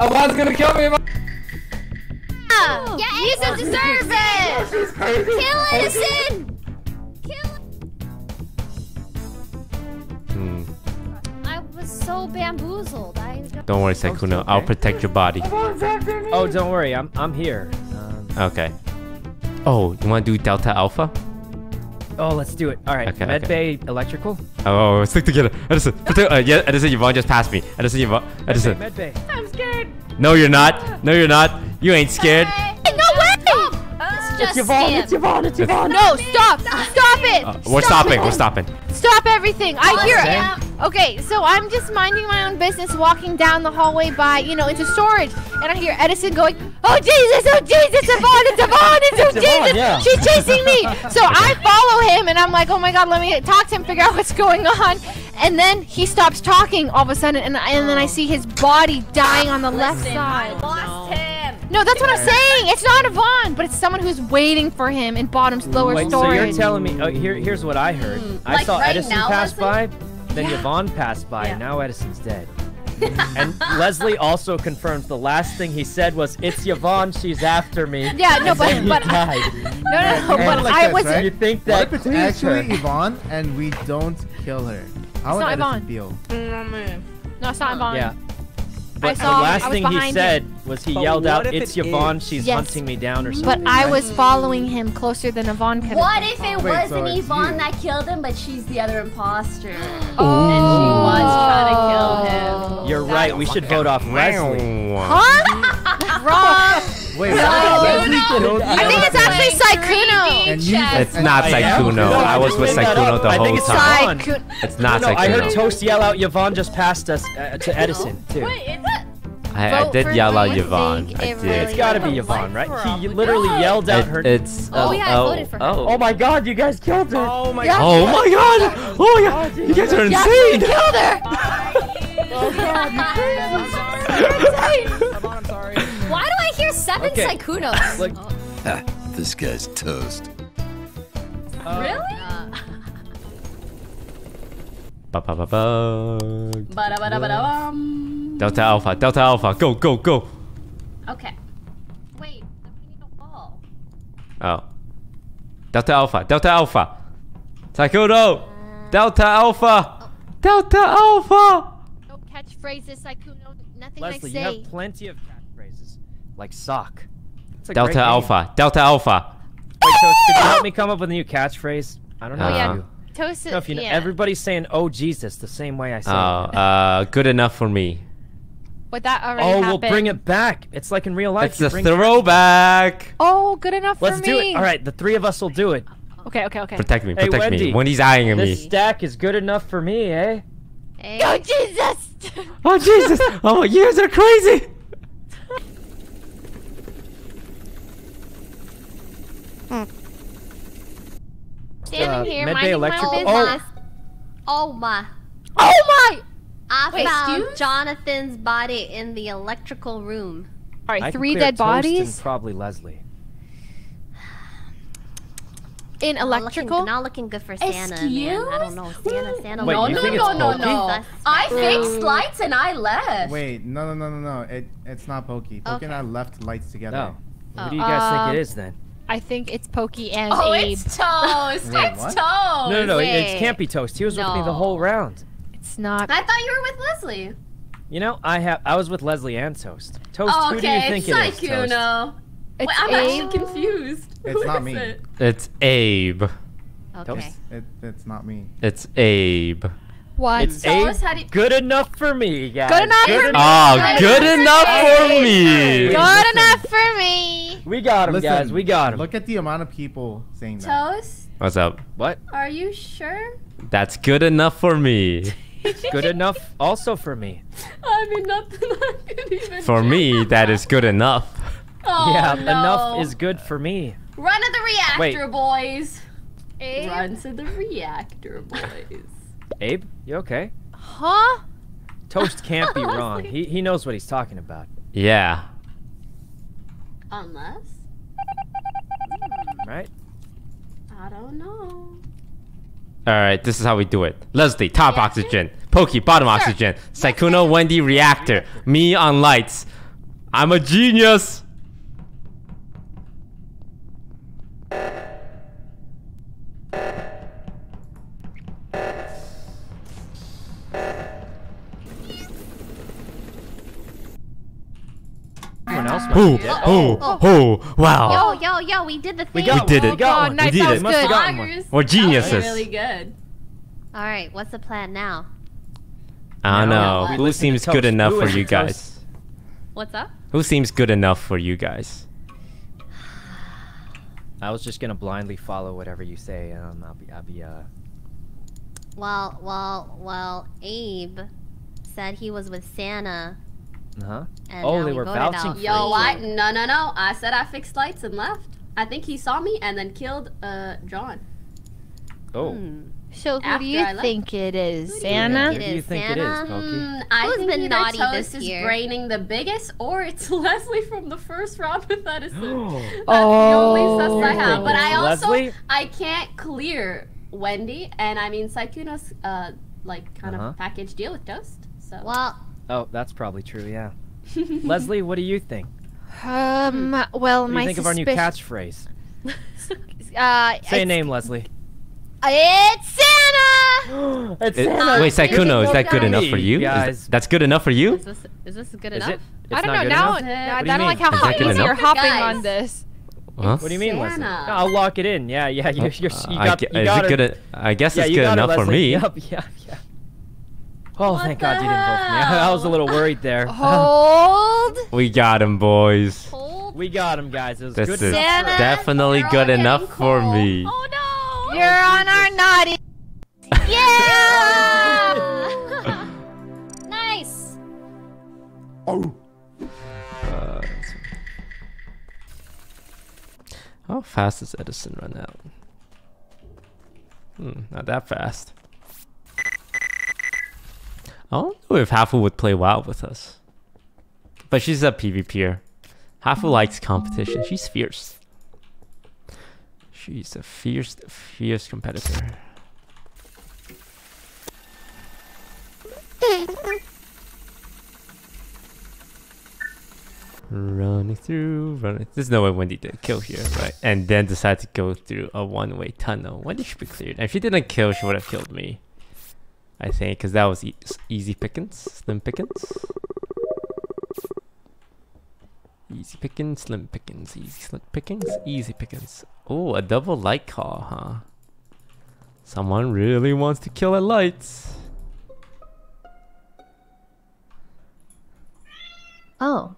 Alon's gonna kill me. Oh, yeah, Edison deserves it! Kill Edison! Kill him! Hmm. I was so bamboozled. Don't worry, Sykkuno. I'll protect your body. Oh, don't worry. I'm here. Okay. Oh, you want to do Delta Alpha? Oh, let's do it. All right. Okay, Medbay Electrical. Oh, stick together. Edison, yeah, Edison, Yvonne just passed me. Edison, Yvonne. Edison. Medbay. I'm scared. No, you're not. No, you're not. You ain't scared. Hey, no way! It's Yvonne. It's Yvonne. It's Yvonne. No, stop. Stop it. We're stopping. We're stopping. Stop everything. I hear it. Okay, so I'm just minding my own business, walking down the hallway by, you know, into storage, and I hear Edison going, oh Jesus, Yvonne, it's Yvonne, it's Jesus, yeah. She's chasing me. So I follow him, and I'm like, oh my God, let me talk to him, figure out what's going on. And then he stops talking all of a sudden, and then I see his body dying on the left side. I lost him. No, that's what I'm saying. It's not Yvonne, but it's someone who's waiting for him in bottom's lower storage. So you're telling me? Oh, here's what I heard. I like saw right Edison now, pass by, then Yvonne passed by, and now Edison's dead. And Leslie also confirms the last thing he said was, "It's Yvonne. She's after me." Yeah, no, but died. No, but like I was. Right? You think that it's actually Yvonne, and we don't kill her? How would Edison feel? No, it's not Yvonne. Yeah. But the last thing he said was he yelled out, "It's Yvonne, she's hunting me down," or something. But I was following him closer than Yvonne could have. What if it wasn't Yvonne that killed him, but she's the other imposter? Oh. And she was trying to kill him. You're right, we should vote off Leslie. Huh? Wrong. Wait, no. I think it's actually Sykkuno. It's not Sykkuno. I was with Sykkuno the whole time. It's not Sykkuno. I heard Toast yell out, "Yvonne just passed us," to Edison, too. Wait, is it? I did yell out Yvonne. I did. It's gotta be Yvonne, right? He literally yelled out her. It's. Oh, yeah, I voted for her. Oh my God, you guys killed her. Oh my God. Oh my God. Oh my God. You guys are insane. You killed her. Oh God, you're crazy. I'm sorry. Why do I hear 7 Sykkunos? Like, this guy's toast. Really? Delta Alpha, Delta Alpha, go, go, go. Okay. Wait, we need a wall. Oh. Delta Alpha, Delta Alpha. Sykkuno! Delta Alpha! Oh. Delta Alpha! No catchphrases, Sykkuno. Nothing Leslie, I say. You have plenty of catchphrases. Like sock. Delta Alpha. Delta Alpha. Wait, Toast, could you help me come up with a new catchphrase? I don't know. Oh, yeah. Toast, no, if you know, everybody's saying, "Oh, Jesus," the same way I say it. Good enough for me. But that already happened. Oh, we'll bring it back. It's like in real life. It's a throwback. Oh, good enough for me. Let's do it. All right, the three of us will do it. Okay, okay, okay. Protect me, protect me. Wendy's eyeing me. This stack is good enough for me, eh? Hey. Oh, Jesus. Oh, Jesus. Oh, my ears are crazy. Standing here, minding my business. Oh my! Oh my! I found Jonathan's body in the electrical room. All right, 3 dead bodies. And probably Leslie. In electrical? Not looking good for Santa. Excuse? I don't know. Santa. Wait, no. I fixed lights and I left. Wait, no. It's not Pokey. Pokey and I left lights together. No. Who do you guys think it is then? I think it's Pokey and Abe. Oh, it's Toast. Wait, it's Toast. No, it can't be Toast. He was with me the whole round. It's not. I thought you were with Leslie. You know, I was with Leslie and Toast. Toast, who do you think it is? Sykkuno. Wait, I'm actually confused. It's not me. It's Abe. Okay. Toast? It's not me. It's Abe. What? It's Abe. Good enough for me, guys. Good enough for me. Oh, good enough for me. Good enough for me. We got him, guys. We got him. Look at the amount of people saying that. Toast? What's up? What? Are you sure? That's good enough for me. Good enough also for me. I mean, nothing I could even for me, that is good enough. Oh, yeah, no. Enough is good for me. Run to the reactor, boys. Abe? Run to the reactor, boys. Abe, you okay? Huh? Toast can't be wrong. He knows what he's talking about. Yeah. Unless, right? I don't know. All right, this is how we do it. Leslie, top oxygen. Pokey, bottom oxygen. Sykkuno, Wendy, reactor. Me on lights. I'm a genius! Wow. Yo, we did the thing. We did it. God, we did it. We're geniuses. That was really good. All right, what's the plan now? I don't know. Who seems good enough for you guys? What's up? Who seems good enough for you guys? I was just gonna blindly follow whatever you say, and I'll be. Well, Abe said he was with Santa. Uh-huh. Oh, they were vouching for you. Yo, what? No. I said I fixed lights and left. I think he saw me and then killed John. Oh. So who do you think it is, Santa? Who do you think it is, Pokey? Who's been naughty this year? Is braining the biggest, or it's Leslie from the first round with Edison. That's the only suspect I have. But I also I can't clear Wendy, and I mean Sykkuno's like kind of package deal with Toast. So. Well. Oh, that's probably true, yeah. Leslie, what do you think? Well, my think of our new catchphrase? Say a name, Leslie. It's Santa! It's Santa! Wait, Sykkuno, is that good enough for you? That's good enough for you? Is this good enough? I don't know, now I don't like how easy you're hopping on this. Huh? What do you mean, Leslie? No, I'll lock it in, yeah. You got it. I guess it's good enough for me. Yep. Oh, what thank God you didn't vote for me. I was a little worried there. Hold. We got him, boys. Hold. We got him, guys. It was this good. This is definitely good enough for me. Oh, no. You're on our naughty. Yeah. Nice. Oh. How fast does Edison run out? Not that fast. I don't know if Hafu would play WoW with us. But she's a PvPer. Hafu likes competition. She's fierce. She's a fierce competitor. Running through. There's no way Wendy didn't kill here, right? And then decided to go through a one-way tunnel. Wendy should be cleared. And if she didn't kill, she would have killed me. I think, because that was easy pickings, slim pickings. Easy pickings, slim pickings, easy slim pickings, easy pickings. Oh, a double light call, huh? Someone really wants to kill at lights. Oh.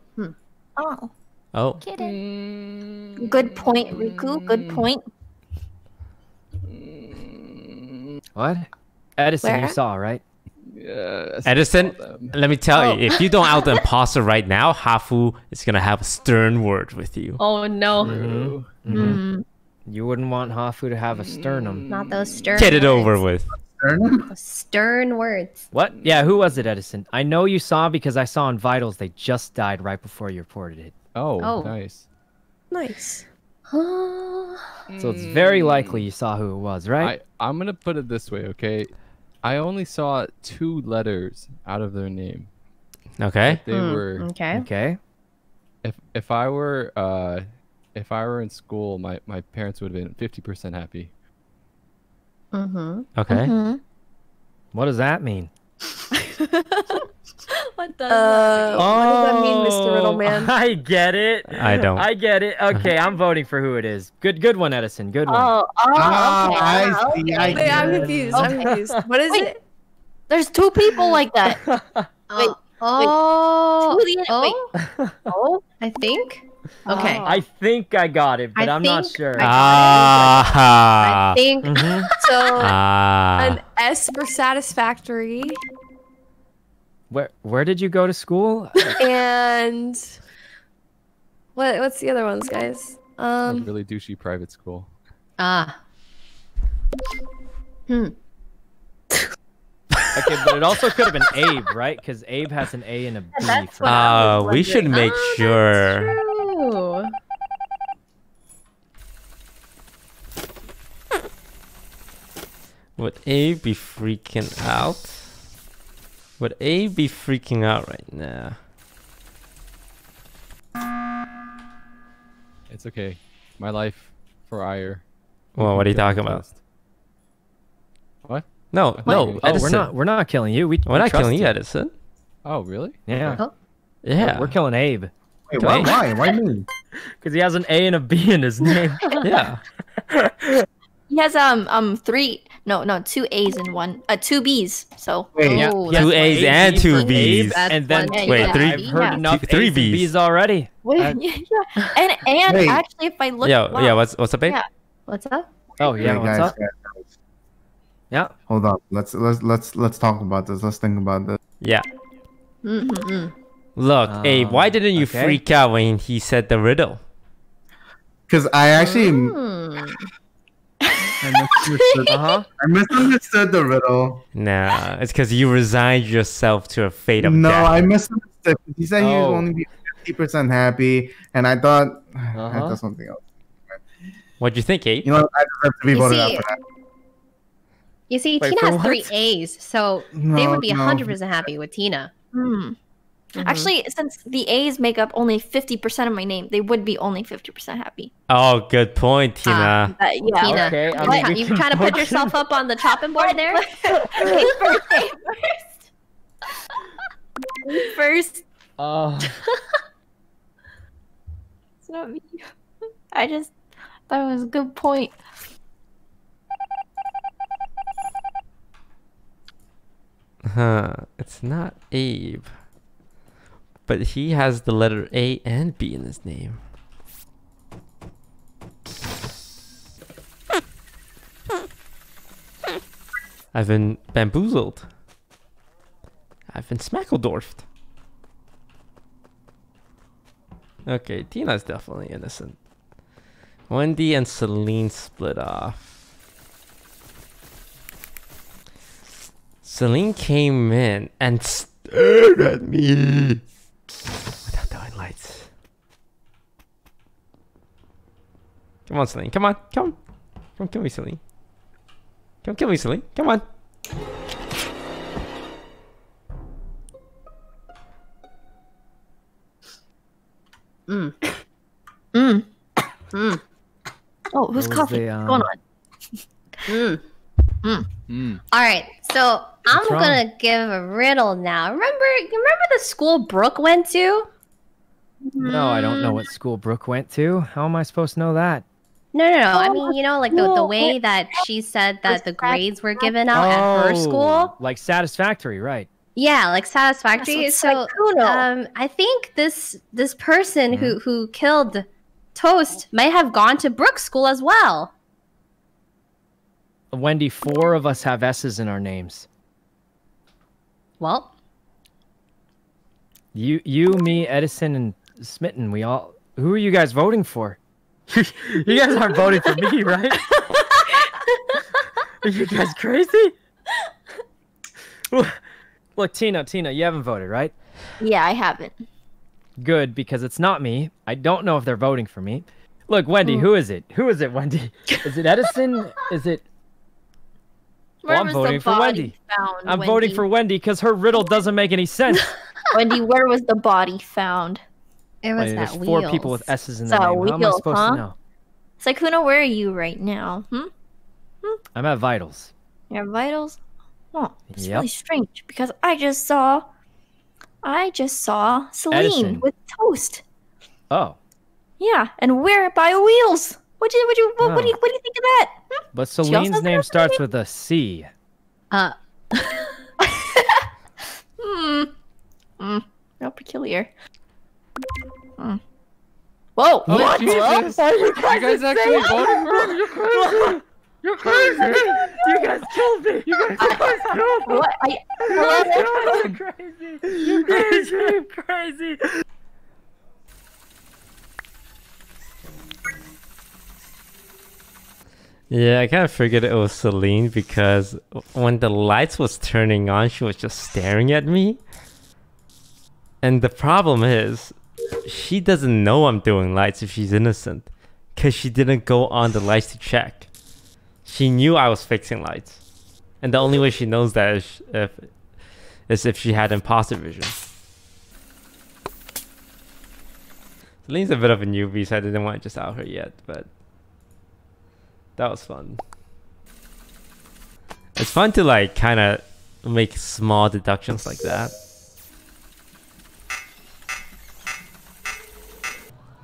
Oh. Oh. Kidding. Good point, Riku. Good point. What? Edison, you saw, right? Yeah, Edison, let me tell you, if you don't out the imposter right now, Hafu is going to have a stern word with you. Oh, no. You wouldn't want Hafu to have a sternum. Not those stern words. Get it over with. Sternum? Stern words. What? Yeah, who was it, Edison? I know you saw because I saw on Vitals they just died right before you reported it. Oh. Nice. Nice. So it's very likely you saw who it was, right? I'm going to put it this way, okay? I only saw 2 letters out of their name. Okay. They were okay. If I were in school, my parents would have been 50% happy. Okay. What does that mean? What does that mean, Mr. Riddleman? I get it. I get it. Okay, I'm voting for who it is. Good one, Edison. Good one. I see. Wait, I'm confused. What is it? There's 2 people like that. I think. Okay. I think I got it, but I'm not sure. I think so. An S for satisfactory. Where did you go to school? And what's the other ones, guys? Like really douchey private school. Okay, but it also could have been Abe, right? Because Abe has an A and a B. We should make sure. Would Abe be freaking out? Would Abe be freaking out right now? It's okay. My life for ire. Well, what are you talking about? What? No, no. Oh, Edison. We're not killing you. We're not killing you, Edison. Oh, really? Yeah. Huh? Yeah. We're killing Abe. Wait, why? Why me? Because he has an A and a B in his name. Yeah. He has three. No, two A's and one, 2 B's. So two A's and 2 B's, and then three B's already. Wait, yeah, and wait. Actually, if I look, what's up, Abe? Yeah. What's up? Oh yeah, hey, what's up? Guys. Yeah. Hold on, let's talk about this. Let's think about this. Yeah. Mm-hmm. Look, Abe, why didn't you freak out when he said the riddle? Because I actually. I misunderstood the riddle. Nah, it's because you resigned yourself to a fate of death. No, I misunderstood. He said he would only be 50% happy, and I thought I thought something else. What'd you think, Abe? You know, I deserve to be voted out for that. You see, wait, Tina has what? 3 A's, so they would be 100% happy with Tina. Mm. Mm-hmm. Actually, since the A's make up only 50% of my name, they would be only 50% happy. Oh, good point, Tina. Yeah. Tina, okay, you kind of put yourself up on the chopping board there. First. It's not me. I just thought it was a good point. Huh? It's not Abe. But he has the letter A and B in his name. I've been bamboozled. I've been smackledorfed. Okay, Tina's definitely innocent. Wendy and Celine split off. Celine came in and stared at me. Without the headlights. Come on, Celine. Come on. Come. Come kill me, Celine. Come kill me, Celine. Come on. Mm. Mm. Mm. Oh, who's coughing? What's going on? Mm. Mm. Mm. All right, so I'm gonna give a riddle now. Remember the school Brooke went to? No, I don't know what school Brooke went to. How am I supposed to know that? No. I mean, you know, like the way that she said that the grades were given out at her school, like satisfactory, right? Yeah, like satisfactory. So, I think this person who killed Toast may have gone to Brooke's school as well. Wendy, 4 of us have S's in our names. Well, you, me, Edison, and Smitten. We all. Who are you guys voting for? You guys aren't voting for me, right? Are you guys crazy? Look, Tina, you haven't voted, right? Yeah, I haven't. Good, because it's not me. I don't know if they're voting for me. Look, Wendy, who is it? Who is it, Wendy? Is it Edison? Is it? Well, I'm voting for Wendy. I'm voting for Wendy because her riddle doesn't make any sense. Wendy, where was the body found? It was that wheel. 4 people with S's in their name. How am I supposed to know? Sykkuno, where are you right now? I'm at vitals. You're at vitals? Oh, it's really strange because I just saw Celine Edison. With Toast. Oh. Yeah, and we're by wheels. What do you think of that? Hmm? But Celine's name starts with a C. How peculiar. Whoa! Oh, what? Jesus. Whoa. You guys actually voted for me? You're crazy! You're crazy! You guys killed me! You guys killed me! What? You're crazy! You're crazy! You're crazy! Yeah, I kind of figured it was Celine because when the lights was turning on, she was just staring at me. And the problem is, she doesn't know I'm doing lights if she's innocent. Because she didn't go on the lights to check. She knew I was fixing lights. And the only way she knows that is if she had imposter vision. Celine's a bit of a newbie, so I didn't want to just out her yet, but that was fun. It's fun to like kind of make small deductions like that.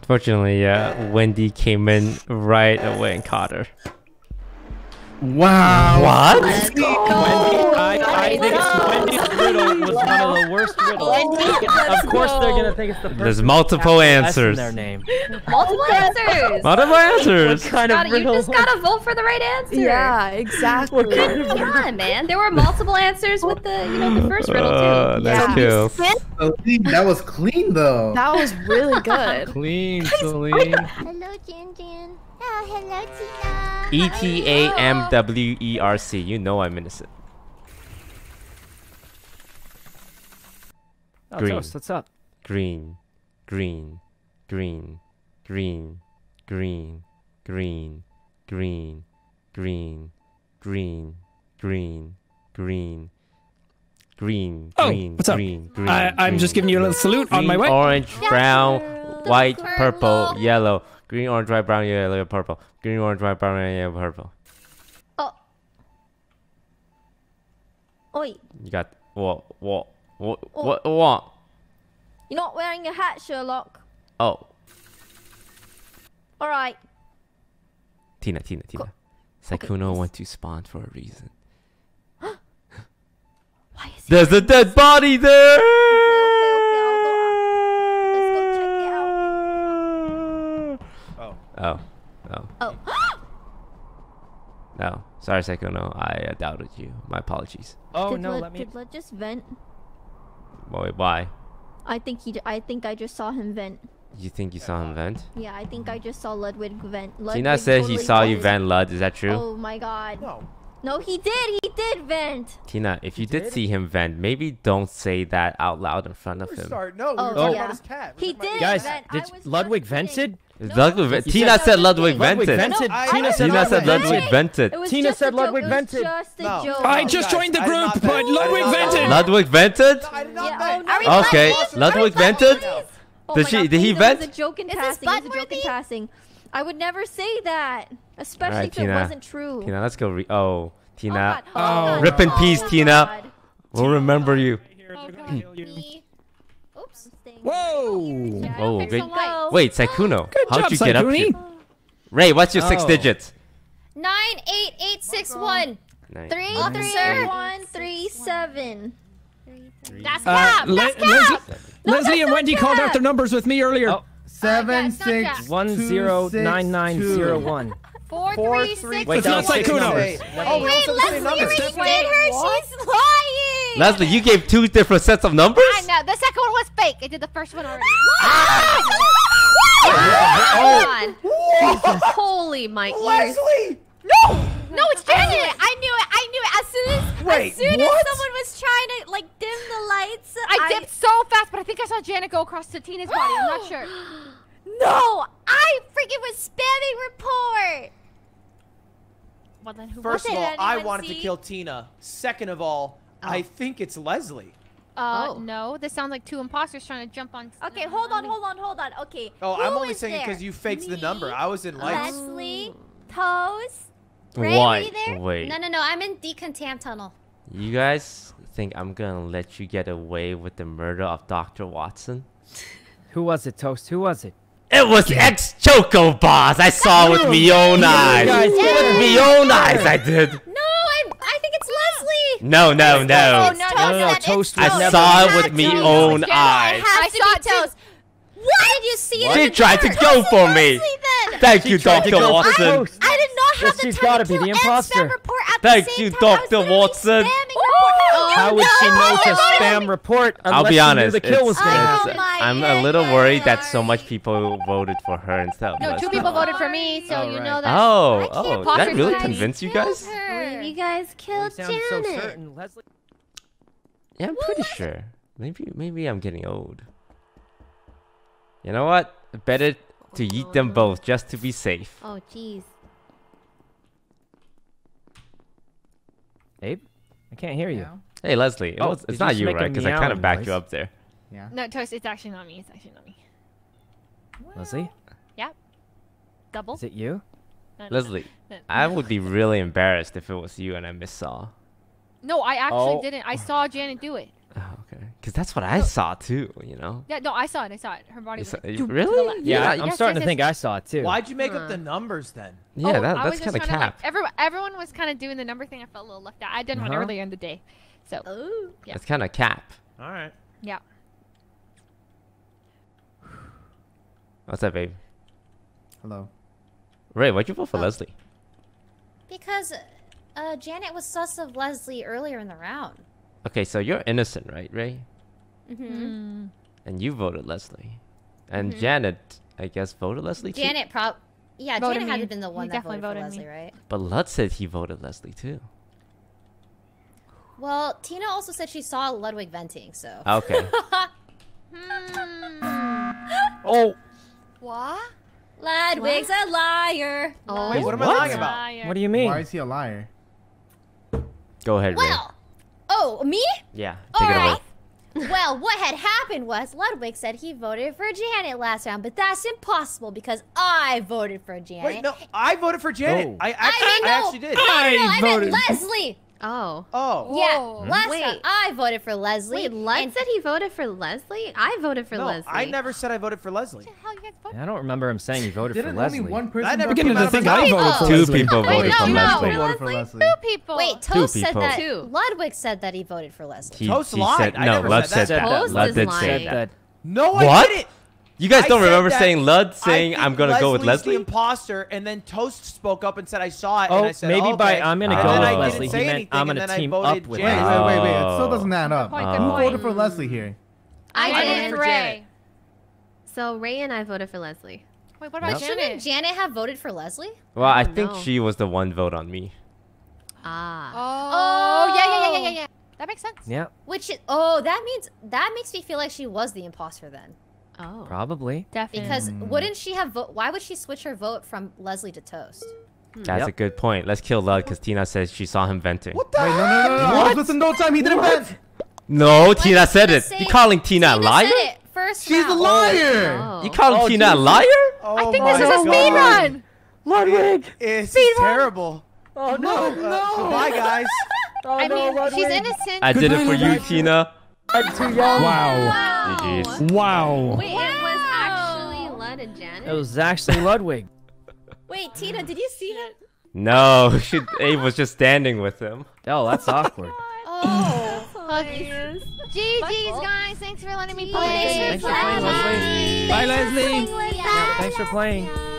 Fortunately, Wendy came in right away and caught her. Wow! What? Let's go. Wendy, I think Wendy's riddle was one of the worst riddles. Of course, they're gonna think it's the first. There's multiple answers. Their name. Multiple answers. Multiple answers. Kind of riddle. You just gotta vote for the right answer. Yeah, exactly. Good God, man. There were multiple answers with the, you know, the first riddle too. That's cool. Celine, that was clean though. That was really good. Clean, Celine. Hello, Jen Jen. Oh, hello, Tina. E-T-A-M-W-E-R-C. You know I'm innocent. Oh, green. Toast, what's up? Green. Green. Green. Green. Green. Green. Green. Green. Green. Green. Green. Green, oh, green, what's up? Green, green, I'm just giving you a little salute green, on my way. Orange, brown, white, purple, yellow. Green, orange, white, brown, yellow, purple. Green, orange, white, brown, yellow, purple. Oh. Oi. You got what? You're not wearing a hat, Sherlock. Oh. All right. Tina. Sykkuno went to spawn for a reason. There's a dead body there! Okay, let's go check it out. Oh. No. Sorry, Sykkuno. I doubted you. My apologies. Oh, did no, let me... Did Blood just vent? Wait, why? I think I just saw him vent. You think you saw him vent? Yeah, I think I just saw Ludwig vent. Ludwig Tina says totally he saw you vent, Lud. Is that true? Oh my god. No. No, he did! He did vent! Tina, if you did see him vent, maybe don't say that out loud in front of him. No, we were talking about his cat. He did vent! Guys, did Ludwig vented? Tina said Ludwig vented. Tina said Ludwig vented. Tina said Ludwig vented. I just joined the group, but Ludwig vented! Ludwig vented? Okay, Ludwig vented? Did he vent? It was a joke in passing. I would never say that, especially if it wasn't true. Tina, let's go. Tina, rip in peace, Tina. We'll remember you. Oops. Whoa! Oh, good. Wait, Sykkuno, how'd you get up here? Ray, what's your 6 digits? 98861. 33137. That's cap. That's cap. Leslie and Wendy called out their numbers with me earlier. 7610991 436. Wait, that's Sykkuno. Wait, Leslie already did her. She's lying. Leslie, you gave 2 different sets of numbers. I know the second one was fake. I did the first one already. Holy my ears. Leslie, no. No, it's Janet! I knew it. As soon as someone was trying to like dim the lights, I dipped so fast, but I think I saw Janet go across to Tina's body. I'm not sure. No, I freaking was spamming report. Well, then who First of all, I wanted to kill Tina. Second of all, I think it's Leslie. No, this sounds like 2 imposters trying to jump on. Okay, hold on. Okay. Oh, I'm only saying because you faked the number. I was in lights. Leslie, Toast. Ray, wait. No, I'm in decontam tunnel. You guys think I'm gonna let you get away with the murder of Dr. Watson? Who was it, Toast? Who was it? It was ex-Choco Boss! I saw it with me own eyes! With me own eyes, I did! No, I think it's Leslie! No. No, Toast. I saw it with me own eyes. I saw Toast. Why did you see it? She tried to go for me! Thank you, Dr. Watson! She's gotta be the imposter. Thank you, Dr. Watson. How would she know to spam report? I'll be honest. The kill was I'm a little worried that so much people voted for her instead of Leslie. No, 2 people voted for me, so you know that. Oh, that really convinced you guys? You guys killed Janet. Yeah, I'm pretty sure. Maybe I'm getting old. You know what? Better to yeet them both just to be safe. Oh, jeez. Abe? I can't hear you. No. Hey, Leslie. It's not you, right? Because I kind of backed you up there. Yeah. No, Toast, it's actually not me. What? Leslie? Yeah? Double? Is it you? Leslie, I would be really embarrassed if it was you and I missaw. No, I actually didn't. I saw Janet do it. Oh, okay. Because that's what I saw too, you know? Yeah, no, I saw it. I saw it. Her body was like, really? Yeah, I'm starting to think I saw it too. Why'd you make up the numbers then? Yeah, that's kind of capped. Everyone was kind of doing the number thing. I felt a little left out. I did one earlier in the day. So, yeah. It's kind of cap. All right. Yeah. What's up, babe? Hello. Ray, why'd you vote for Leslie? Because Janet was sus of Leslie earlier in the round. Okay, so you're innocent, right, Ray? Mm-hmm. And you voted Leslie. And Janet, I guess, voted Leslie too? Janet probably... Yeah, voted Janet had to been the one that voted for Leslie, right? But Lud said he voted Leslie too. Well, Tina also said she saw Ludwig venting, so... Okay. Oh! What? Ludwig's a liar. Oh. Wait, what am I lying about? Liar. What do you mean? Why is he a liar? Go ahead, Ray. Oh, me? Yeah, take it away. Well, what had happened was Ludwig said he voted for Janet last round, but that's impossible because I voted for Janet. Wait, no, I voted for Janet. Oh. I actually did. I voted. I meant Leslie. Oh. Oh. Yeah. Whoa. Last round, I voted for Leslie. Wait, Lud said he voted for Leslie? I voted for Leslie. I never said I voted for Leslie. What the hell you guys voted? I don't remember him saying he voted for Leslie. Only one person. I never came to think I voted for Leslie. Two people voted for Leslie. Two people. Wait, Toast said that. Ludwig said that he voted for Leslie. Toast lied. No, Lud said that. Lud did say that. No, I didn't. You guys don't remember saying Lud saying I'm gonna go with Leslie? The imposter, and then Toast spoke up and said I saw it. Oh, and I said, maybe by I'm gonna go with Leslie. He meant I'm gonna team up with. Wait, wait, wait! It still doesn't add up. Who voted for Leslie here? I did. For Ray. So Ray and I voted for Leslie. Wait, what about Janet? Shouldn't Janet have voted for Leslie? Well, I think she was the one vote on me. Ah. Oh. Yeah. That makes sense. Yeah. Which is, that means that makes me feel like she was the imposter then. Oh. Probably. Definitely. Because wouldn't she have vote? Why would she switch her vote from Leslie to Toast? That's a good point. Let's kill Lud because Tina says she saw him venting. What the? Wait, no. What? Listen, no time. He didn't vent. No, Tina said it. You calling Tina a liar? She's a liar. Oh. You calling Tina a liar? Oh, I think this is a speed run. Ludwig. It's terrible. Oh no! No! Bye guys. I mean, she's innocent. I did it for you, Tina. I'm too young. Wow. Wait, it was actually Lud and Janet? It was actually Ludwig. Wait, Tina, did you see that? No, Abe was just standing with him. Oh, that's awkward. Oh. GG's, guys. Thanks for letting me play. Thanks for playing, Leslie. Bye, Leslie. Thanks for playing.